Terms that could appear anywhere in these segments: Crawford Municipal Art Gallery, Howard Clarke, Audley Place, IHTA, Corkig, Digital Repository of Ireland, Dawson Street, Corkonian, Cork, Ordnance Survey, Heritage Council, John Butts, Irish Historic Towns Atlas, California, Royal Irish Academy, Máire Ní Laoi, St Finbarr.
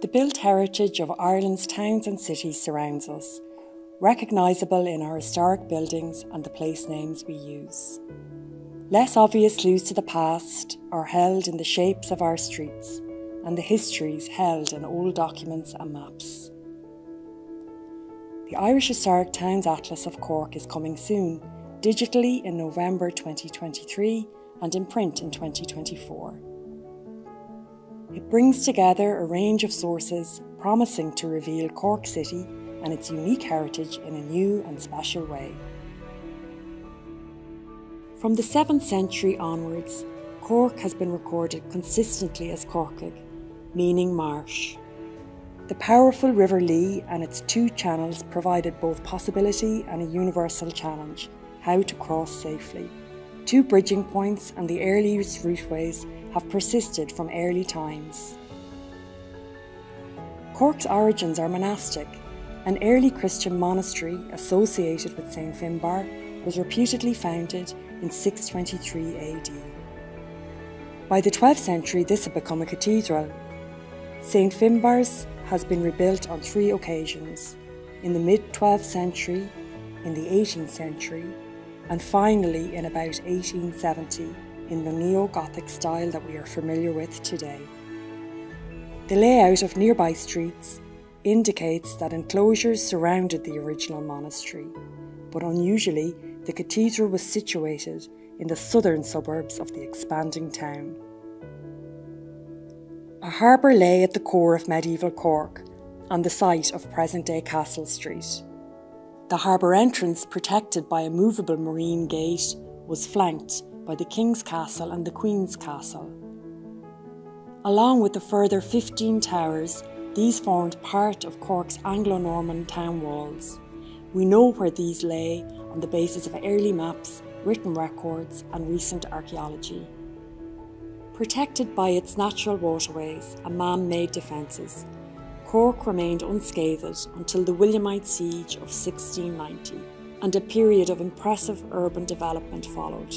The built heritage of Ireland's towns and cities surrounds us, recognisable in our historic buildings and the place names we use. Less obvious clues to the past are held in the shapes of our streets and the histories held in old documents and maps. The Irish Historic Towns Atlas of Cork is coming soon, digitally in November 2023 and in print in 2024. It brings together a range of sources promising to reveal Cork City and its unique heritage in a new and special way. From the 7th century onwards, Cork has been recorded consistently as Corkig, meaning marsh. The powerful River Lee and its two channels provided both possibility and a universal challenge, how to cross safely. Two bridging points and the earliest routeways have persisted from early times. Cork's origins are monastic. An early Christian monastery associated with St Finbarr was reputedly founded in 623 AD. By the 12th century this had become a cathedral. St Finbarr's has been rebuilt on three occasions, in the mid-12th century, in the 18th century and finally in about 1870 in the neo-Gothic style that we are familiar with today. The layout of nearby streets indicates that enclosures surrounded the original monastery, but unusually the cathedral was situated in the southern suburbs of the expanding town. A harbour lay at the core of medieval Cork, on the site of present-day Castle Street. The harbour entrance, protected by a movable marine gate, was flanked by the King's Castle and the Queen's Castle. Along with the further 15 towers, these formed part of Cork's Anglo-Norman town walls. We know where these lay on the basis of early maps, written records and recent archaeology. Protected by its natural waterways and man-made defences, Cork remained unscathed until the Williamite siege of 1690, and a period of impressive urban development followed.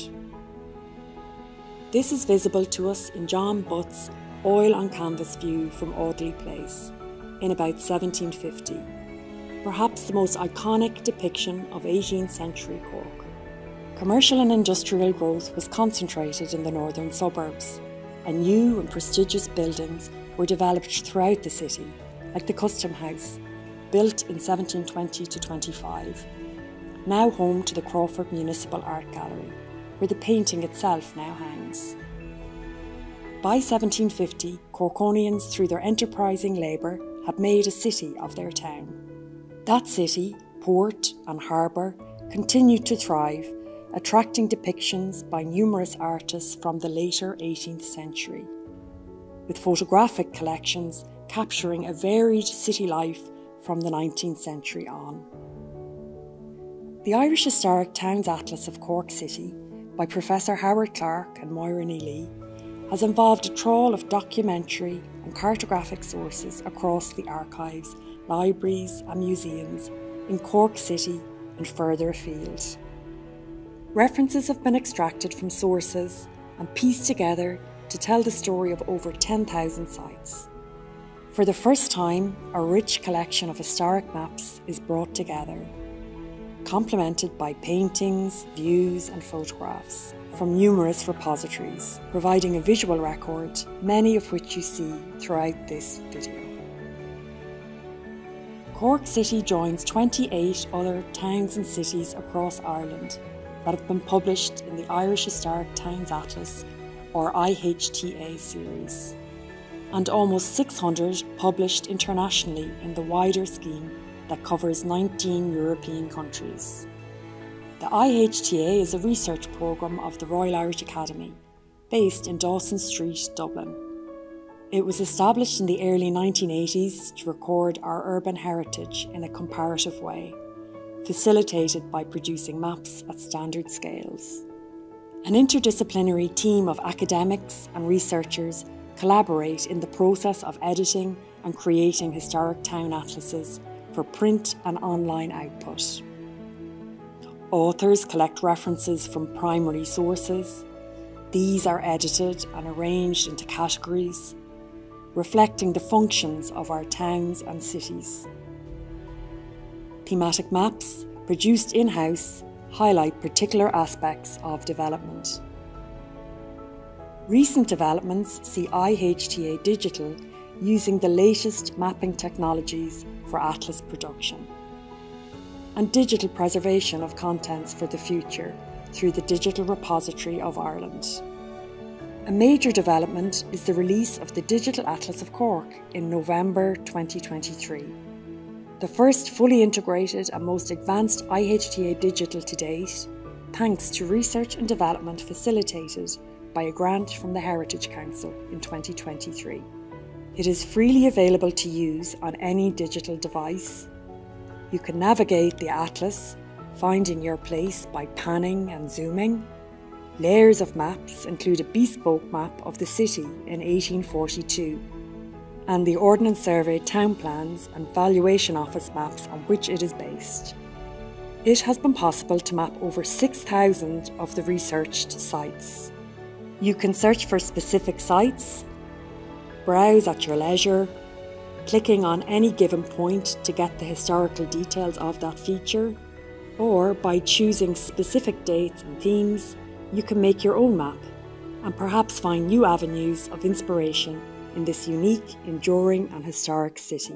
This is visible to us in John Butts' oil on canvas view from Audley Place in about 1750, perhaps the most iconic depiction of 18th century Cork. Commercial and industrial growth was concentrated in the northern suburbs, and new and prestigious buildings were developed throughout the city, like the Custom House, built in 1720–25, now home to the Crawford Municipal Art Gallery, where the painting itself now hangs. By 1750, Corkonians, through their enterprising labour, had made a city of their town. That city, port and harbour, continued to thrive, attracting depictions by numerous artists from the later 18th century, with photographic collections capturing a varied city life from the 19th century on. The Irish Historic Towns Atlas of Cork City, by Professor Howard Clarke and Máire Ní Laoi, has involved a trawl of documentary and cartographic sources across the archives, libraries and museums in Cork City and further afield. References have been extracted from sources and pieced together to tell the story of over 10,000 sites. For the first time, a rich collection of historic maps is brought together, complemented by paintings, views and photographs from numerous repositories, providing a visual record, many of which you see throughout this video. Cork City joins 28 other towns and cities across Ireland that have been published in the Irish Historic Towns Atlas, or IHTA series, and almost 600 published internationally in the wider scheme that covers 19 European countries. The IHTA is a research programme of the Royal Irish Academy, based in Dawson Street, Dublin. It was established in the early 1980s to record our urban heritage in a comparative way, facilitated by producing maps at standard scales. An interdisciplinary team of academics and researchers collaborate in the process of editing and creating historic town atlases for print and online output. Authors collect references from primary sources. These are edited and arranged into categories. reflecting the functions of our towns and cities. Thematic maps, produced in-house, highlight particular aspects of development. Recent developments see IHTA Digital using the latest mapping technologies for atlas production and digital preservation of contents for the future through the Digital Repository of Ireland. A major development is the release of the Digital Atlas of Cork in November 2023. The first fully integrated and most advanced IHTA Digital to date, thanks to research and development facilitated by a grant from the Heritage Council in 2023. It is freely available to use on any digital device. You can navigate the atlas, finding your place by panning and zooming. Layers of maps include a bespoke map of the city in 1842 and the Ordnance Survey town plans and valuation office maps on which it is based. It has been possible to map over 6,000 of the researched sites. You can search for specific sites, browse at your leisure, clicking on any given point to get the historical details of that feature, or by choosing specific dates and themes, you can make your own map and perhaps find new avenues of inspiration in this unique, enduring and historic city.